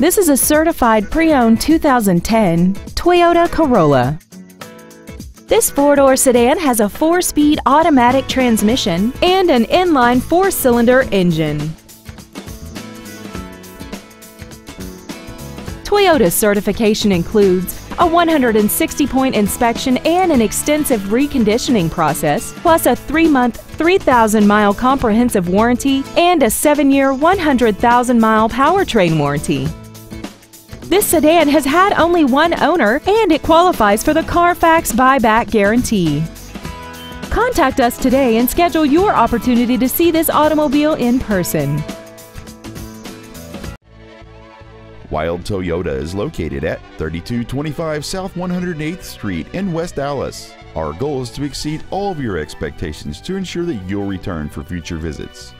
This is a certified pre-owned 2010 Toyota Corolla. This four-door sedan has a 4-speed automatic transmission and an inline 4-cylinder engine. Toyota's certification includes a 160-point inspection and an extensive reconditioning process, plus a 3-month, 3,000-mile comprehensive warranty and a 7-year, 100,000-mile powertrain warranty. This sedan has had only one owner and it qualifies for the Carfax buyback guarantee. Contact us today and schedule your opportunity to see this automobile in person. Wilde Toyota is located at 3225 South 108th Street in West Allis. Our goal is to exceed all of your expectations to ensure that you'll return for future visits.